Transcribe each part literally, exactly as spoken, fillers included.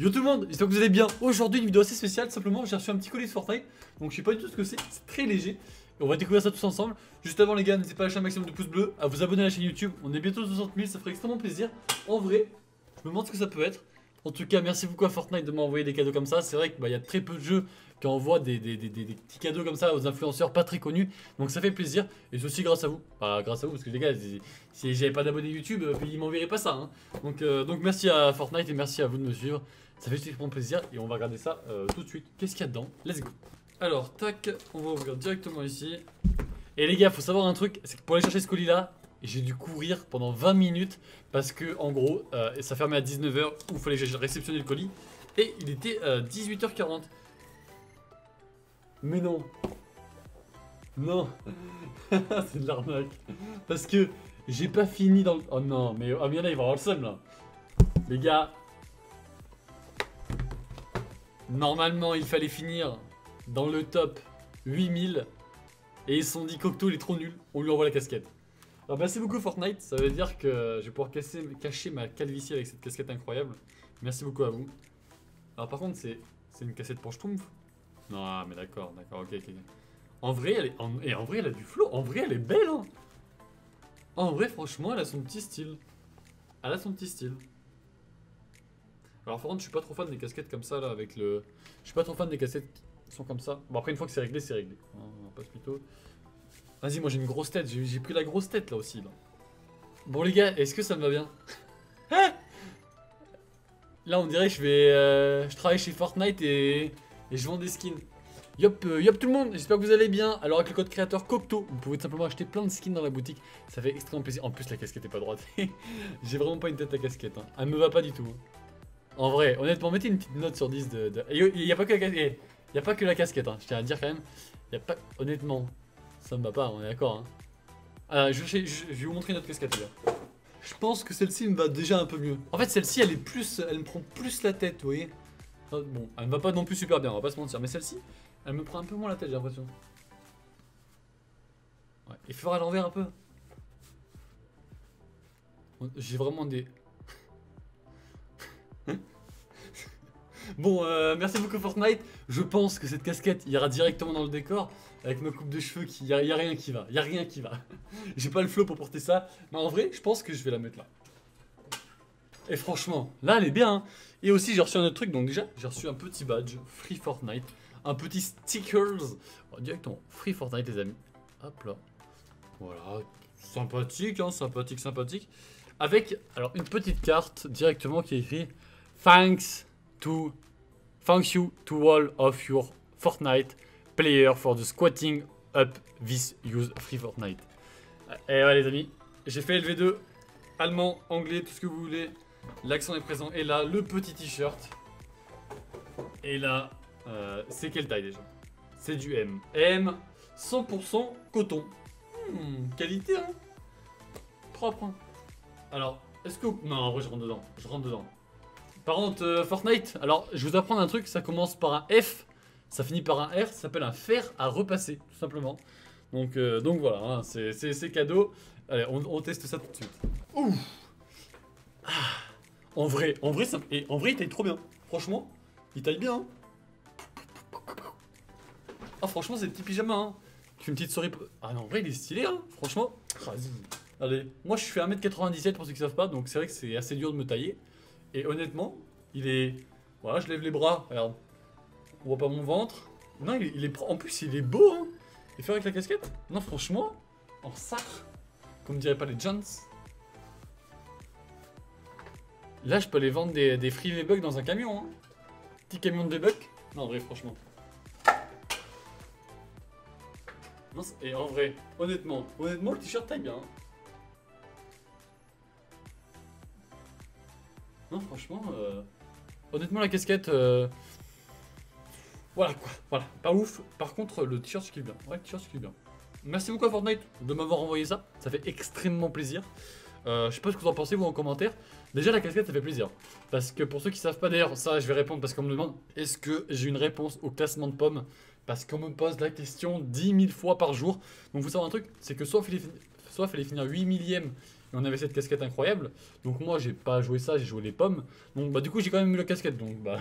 Yo tout le monde, j'espère que vous allez bien. Aujourd'hui une vidéo assez spéciale, simplement j'ai reçu un petit colis de Fortnite. Donc je sais pas du tout ce que c'est, c'est très léger. Et on va découvrir ça tous ensemble. Juste avant les gars, n'hésitez pas à lâcher un maximum de pouces bleus, à vous abonner à la chaîne YouTube. On est bientôt soixante mille, ça ferait extrêmement plaisir. En vrai, je me demande ce que ça peut être. En tout cas, merci beaucoup à Fortnite de m'envoyer des cadeaux comme ça. C'est vrai qu'il bah, y a très peu de jeux qui envoient des, des, des, des, des petits cadeaux comme ça aux influenceurs pas très connus. Donc ça fait plaisir. Et c'est aussi grâce à vous. Bah, grâce à vous, parce que les gars, si j'avais pas d'abonnés YouTube, ils m'enverraient pas ça. Hein. Donc, euh, donc merci à Fortnite et merci à vous de me suivre. Ça fait extrêmement plaisir et on va regarder ça euh, tout de suite. Qu'est-ce qu'il y a dedans? Let's go. Alors, tac, on va ouvrir directement ici. Et les gars, faut savoir un truc, c'est que pour aller chercher ce colis-là, j'ai dû courir pendant vingt minutes parce que, en gros, euh, ça fermait à dix-neuf heures où il fallait que j'ai réceptionné le colis. Et il était euh, dix-huit heures quarante. Mais non. Non. C'est de l'arnaque. Parce que j'ai pas fini dans le... Oh non, mais ah, bien là, il va avoir le seum, là. Les gars... Normalement, il fallait finir dans le top huit mille. Et ils se sont dit, Coqto, il est trop nul. On lui envoie la casquette. Alors, merci beaucoup, Fortnite. Ça veut dire que je vais pouvoir casser, cacher ma calvitie avec cette casquette incroyable. Merci beaucoup à vous. Alors, par contre, c'est une casquette pour Schtroumpf. Non, mais d'accord, d'accord, ok, ok. En vrai, elle est, en, et en vrai, elle a du flow. En vrai, elle est belle. Hein, en vrai, franchement, elle a son petit style. Elle a son petit style. Alors, par contre, je suis pas trop fan des casquettes comme ça là avec le. Je suis pas trop fan des casquettes qui sont comme ça. Bon, après, une fois que c'est réglé, c'est réglé. On passe plutôt. Vas-y, moi j'ai une grosse tête. J'ai pris la grosse tête là aussi. Là. Bon, les gars, est-ce que ça me va bien? Là, on dirait que je vais. Euh, je travaille chez Fortnite et, et je vends des skins. Yop, yop tout le monde, j'espère que vous allez bien. Alors avec le code créateur Coqto, vous pouvez tout simplement acheter plein de skins dans la boutique. Ça fait extrêmement plaisir. En plus, la casquette est pas droite. J'ai vraiment pas une tête à casquette. Hein. Elle me va pas du tout. En vrai, honnêtement, mettez une petite note sur dix de... de... Il n'y a pas que la casquette, il y a pas que la casquette hein. Je tiens à le dire quand même. Il y a pas... Honnêtement, ça me va pas, on est d'accord. Hein. Alors, je, je, je vais vous montrer notre casquette. Là. Je pense que celle-ci me va déjà un peu mieux. En fait, celle-ci, elle est plus... Elle me prend plus la tête, vous voyez. Bon, elle me va pas non plus super bien, on va pas se mentir. Mais celle-ci, elle me prend un peu moins la tête, j'ai l'impression. Ouais, il faudra à l'envers un peu. J'ai vraiment des... Bon, euh, merci beaucoup Fortnite. Je pense que cette casquette ira directement dans le décor. Avec ma coupe de cheveux, il n'y a, y a rien qui va. Il n'y a rien qui va. J'ai pas le flow pour porter ça. Mais en vrai, je pense que je vais la mettre là. Et franchement, là elle est bien. Hein. Et aussi, j'ai reçu un autre truc. Donc, déjà, j'ai reçu un petit badge Free Fortnite. Un petit stickers. Bon, directement Free Fortnite, les amis. Hop là. Voilà. Sympathique, hein, sympathique, sympathique. Avec, alors, une petite carte directement qui est écrit Thanks. To thank you to all of your Fortnite players for the squatting up this use free Fortnite. Et ouais les amis, j'ai fait L V deux, allemand, anglais, tout ce que vous voulez. L'accent est présent. Et là, le petit t-shirt. Et là, euh, c'est quelle taille déjà? C'est du M. M, cent pour cent coton. Hmm, qualité, hein. Propre. Hein. Alors, est-ce que... Non, en vrai, je rentre dedans. Je rentre dedans. Par contre, euh, Fortnite, alors je vais vous apprendre un truc, ça commence par un F, ça finit par un R, ça s'appelle un fer à repasser, tout simplement. Donc, euh, donc voilà, hein, c'est cadeau. Allez, on, on teste ça tout de suite. Ouh ah, en vrai, en vrai, ça, et en vrai, il taille trop bien. Franchement, il taille bien. Ah, franchement, c'est des petits pyjamas. Hein. Une petite souris. Ah non, en vrai, il est stylé, hein, franchement. Allez, moi je suis à un mètre quatre-vingt-dix-sept pour ceux qui ne savent pas, donc c'est vrai que c'est assez dur de me tailler. Et honnêtement, il est... Voilà, je lève les bras, regarde. On voit pas mon ventre. Non, il est... Il est... En plus, il est beau, hein. Et faire avec la casquette? Non, franchement, en sarre. Comme diraient pas les gens. Là, je peux aller vendre des, des free V-Bucks dans un camion, hein. Petit camion de V-Bucks. Non, en vrai, franchement. Non, et en vrai, honnêtement, honnêtement, le t-shirt taille bien, hein. Non, franchement, euh, honnêtement, la casquette, euh, voilà quoi, voilà, pas ouf. Par contre, le t-shirt, je kiffe bien. Ouais, le t-shirt, je kiffe bien. Merci beaucoup à Fortnite de m'avoir envoyé ça. Ça fait extrêmement plaisir. Euh, je sais pas ce que vous en pensez, vous, en commentaire. Déjà, la casquette, ça fait plaisir. Parce que pour ceux qui savent pas, d'ailleurs, ça, je vais répondre parce qu'on me demande est-ce que j'ai une réponse au classement de pommes? Parce qu'on me pose la question dix mille fois par jour. Donc, vous savez un truc, c'est que soit il fallait finir huit millième Et on avait cette casquette incroyable. Donc moi j'ai pas joué ça, j'ai joué les pommes. Donc bah du coup j'ai quand même eu la casquette. Donc bah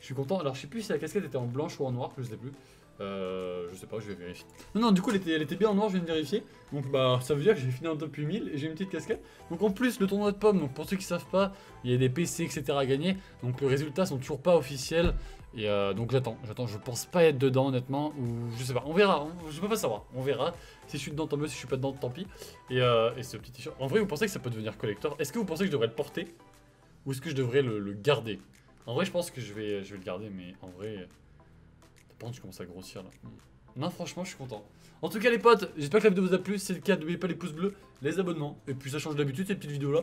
je suis content. Alors je sais plus si la casquette était en blanche ou en noir, je sais plus. Euh, je sais pas, je vais vérifier. Non non, du coup elle était, elle était bien en noir, je viens de vérifier. Donc bah ça veut dire que j'ai fini en top huit mille et j'ai une petite casquette. Donc en plus le tournoi de pommes, donc pour ceux qui savent pas, il y a des P C etc à gagner. Donc les résultats sont toujours pas officiels. Et euh, donc j'attends, j'attends, je pense pas être dedans honnêtement, ou je sais pas, on verra, on, je peux pas savoir, on verra. Si je suis dedans tant mieux, si je suis pas dedans tant pis. Et, euh, et ce petit t-shirt, en vrai vous pensez que ça peut devenir collector? Est-ce que vous pensez que je devrais le porter? Ou est-ce que je devrais le, le garder? En vrai je pense que je vais, je vais le garder, mais en vrai... Par contre, je commence à grossir là. Non, franchement, je suis content. En tout cas, les potes, j'espère que la vidéo vous a plu. Si c'est le cas, n'oubliez pas les pouces bleus, les abonnements. Et puis, ça change d'habitude, ces petites vidéos là.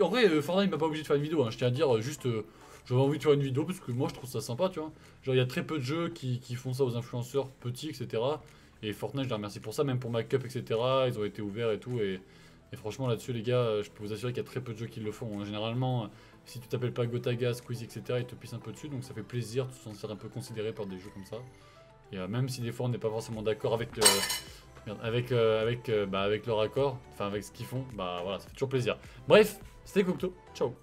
En vrai, euh, Fortnite m'a pas obligé de faire une vidéo. Hein. Je tiens à dire, euh, juste, euh, j'avais envie de faire une vidéo parce que moi, je trouve ça sympa, tu vois. Genre, il y a très peu de jeux qui, qui font ça aux influenceurs petits, et cetera. Et Fortnite, je les remercie pour ça, même pour ma cup, et cetera. Ils ont été ouverts et tout. Et, et franchement, là-dessus, les gars, je peux vous assurer qu'il y a très peu de jeux qui le font. Hein. Généralement. Si tu t'appelles pas Gotaga, Squeezie, et cetera, ils te pissent un peu dessus, donc ça fait plaisir de se sentir un peu considéré par des jeux comme ça. Et euh, même si des fois on n'est pas forcément d'accord avec, euh, merde, avec, euh, avec, euh, bah, avec leur accord, enfin avec ce qu'ils font, bah voilà, ça fait toujours plaisir. Bref, c'était Coqto, ciao!